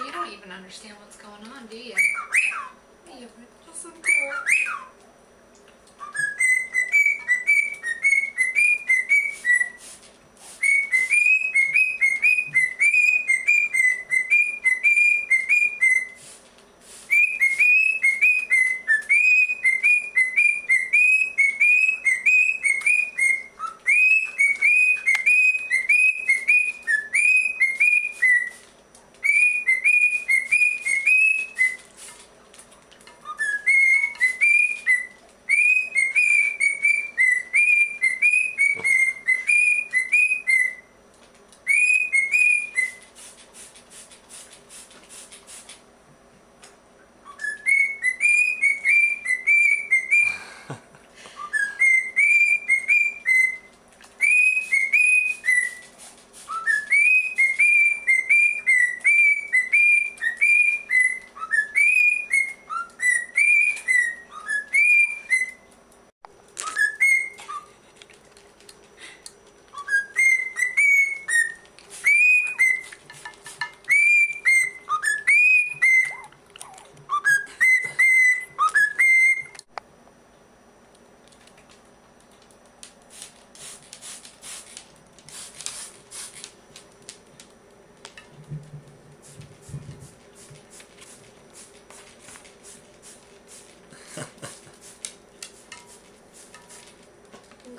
And you don't even understand what's going on, do you? You listen to her.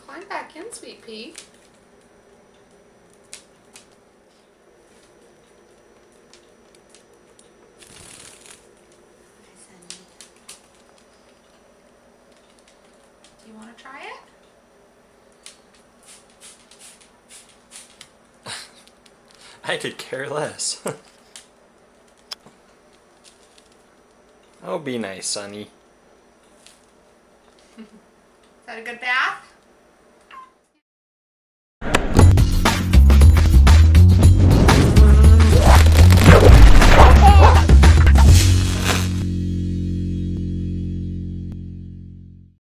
Climb back in, sweet pea. Do you want to try it? I could care less. Oh, be nice, Sonny. Is that a good bath?